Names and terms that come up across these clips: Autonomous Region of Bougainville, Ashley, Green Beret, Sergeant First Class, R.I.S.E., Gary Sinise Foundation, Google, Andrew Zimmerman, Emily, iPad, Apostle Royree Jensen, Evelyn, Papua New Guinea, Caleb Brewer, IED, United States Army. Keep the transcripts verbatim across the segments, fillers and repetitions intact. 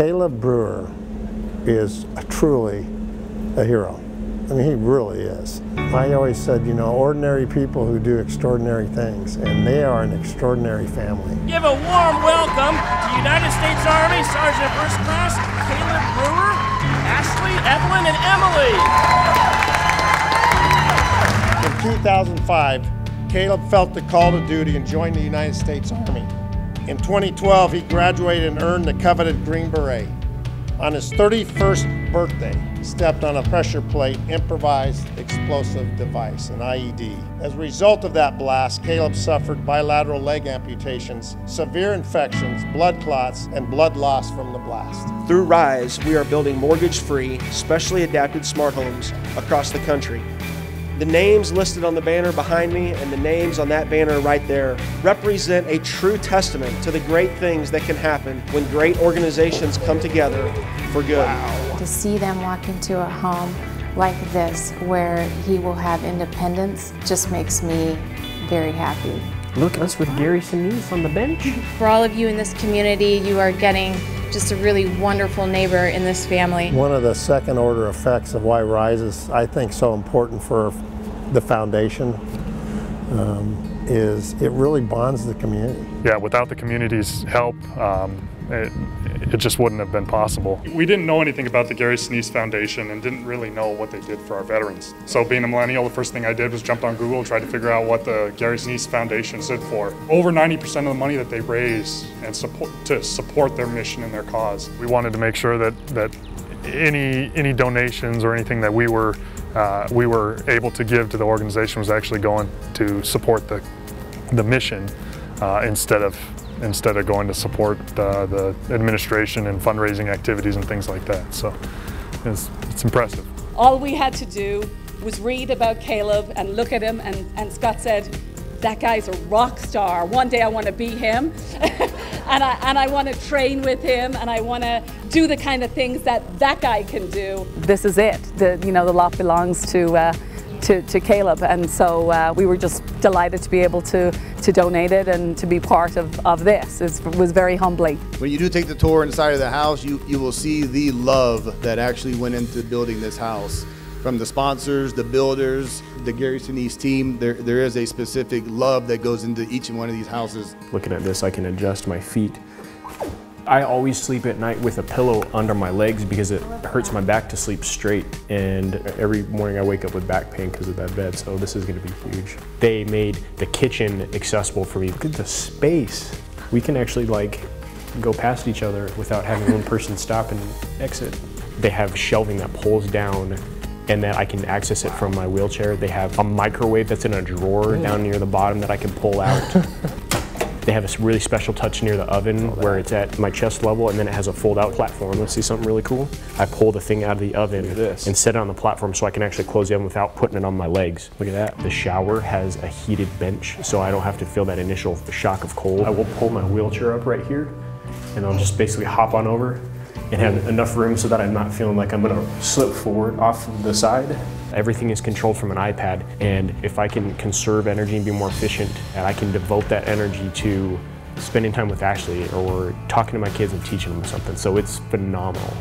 Caleb Brewer is a truly a hero. I mean, he really is. I always said, you know, ordinary people who do extraordinary things, and they are an extraordinary family. Give a warm welcome to United States Army Sergeant First Class Caleb Brewer, Ashley, Evelyn, and Emily. In two thousand five, Caleb felt the call to duty and joined the United States Army. In twenty twelve, he graduated and earned the coveted Green Beret. On his thirty-first birthday, he stepped on a pressure plate improvised explosive device, an I E D. As a result of that blast, Caleb suffered bilateral leg amputations, severe infections, blood clots, and blood loss from the blast. Through R I S E, we are building mortgage-free, specially adapted smart homes across the country. The names listed on the banner behind me and the names on that banner right there represent a true testament to the great things that can happen when great organizations come together for good. Wow. To see them walk into a home like this where he will have independence just makes me very happy. Look at us with Gary Sinise on the bench. For all of you in this community, you are getting just a really wonderful neighbor in this family. One of the second order effects of why R I S E is, I think, so important for the foundation um, is it really bonds the community. Yeah, without the community's help, um, it, it just wouldn't have been possible. We didn't know anything about the Gary Sinise Foundation and didn't really know what they did for our veterans. So being a millennial, the first thing I did was jumped on Google, tried to figure out what the Gary Sinise Foundation stood for. Over ninety percent of the money that they raise and support, to support their mission and their cause. We wanted to make sure that, that any, any donations or anything that we were, uh, we were able to give to the organization was actually going to support the, the mission uh, instead of instead of going to support uh, the administration and fundraising activities and things like that. So it's, it's impressive. All we had to do was read about Caleb and look at him, and, and Scott said, that guy's a rock star. One day I want to be him, and I, and I want to train with him, and I want to do the kind of things that that guy can do. This is it. The, you know, the lot belongs to uh, To, to Caleb, and so uh, we were just delighted to be able to to donate it and to be part of, of this. It was very humbling. When you do take the tour inside of the house, you, you will see the love that actually went into building this house. From the sponsors, the builders, the Gary Sinise team, there, there is a specific love that goes into each one of these houses. Looking at this, I can adjust my feet. I always sleep at night with a pillow under my legs because it hurts my back to sleep straight, and every morning I wake up with back pain because of that bed, so this is going to be huge. They made the kitchen accessible for me. Look at the space. We can actually like go past each other without having one person stop and exit. They have shelving that pulls down and that I can access it from my wheelchair. They have a microwave that's in a drawer mm. down near the bottom that I can pull out. They have a really special touch near the oven where it's at my chest level, and then it has a fold-out platform. Let's see something really cool. I pull the thing out of the oven and set it on the platform so I can actually close the oven without putting it on my legs. Look at that. The shower has a heated bench so I don't have to feel that initial shock of cold. I will pull my wheelchair up right here and I'll just basically hop on over and have enough room so that I'm not feeling like I'm gonna slip forward off the side. Everything is controlled from an iPad, and if I can conserve energy and be more efficient, and I can devote that energy to spending time with Ashley or talking to my kids and teaching them something, so it's phenomenal.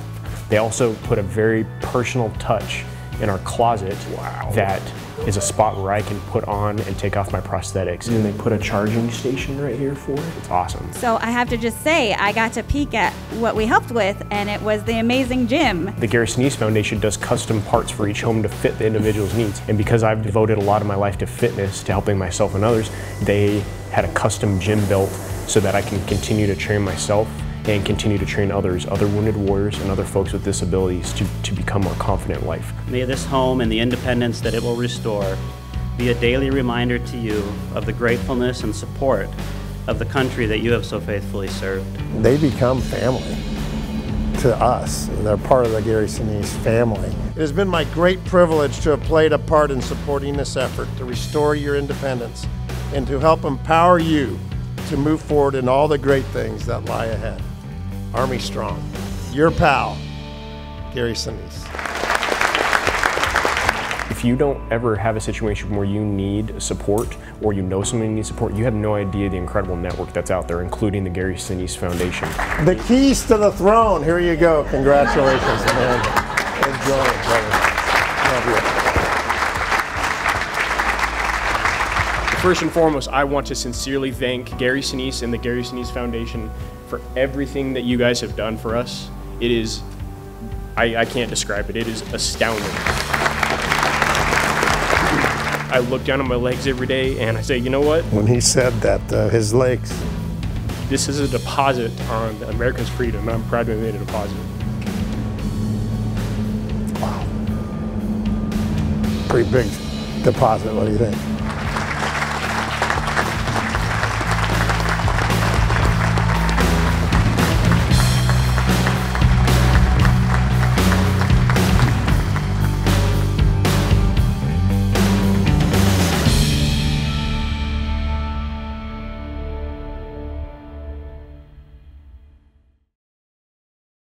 They also put a very personal touch in our closet. Wow. That is a spot where I can put on and take off my prosthetics. And they put a charging station right here for it. It's awesome. So I have to just say, I got to peek at what we helped with, and it was the amazing gym. The Gary Sinise Foundation does custom parts for each home to fit the individual's needs. And because I've devoted a lot of my life to fitness, to helping myself and others, they had a custom gym built so that I can continue to train myself and continue to train others, other wounded warriors and other folks with disabilities to, to become more confident in life. May this home and the independence that it will restore be a daily reminder to you of the gratefulness and support of the country that you have so faithfully served. They become family to us. They're part of the Gary Sinise family. It has been my great privilege to have played a part in supporting this effort to restore your independence and to help empower you to move forward in all the great things that lie ahead. Army strong. Your pal, Gary Sinise. If you don't ever have a situation where you need support or you know somebody needs support, you have no idea the incredible network that's out there, including the Gary Sinise Foundation. The keys to the throne. Here you go. Congratulations, man. Enjoy it, brother. Love you. First and foremost, I want to sincerely thank Gary Sinise and the Gary Sinise Foundation for everything that you guys have done for us. It is, I, I can't describe it. It is astounding. I look down at my legs every day and I say, you know what? When he said that, uh, his legs. This is a deposit on America's freedom, and I'm proud to have made a deposit. Wow. Pretty big deposit, what do you think?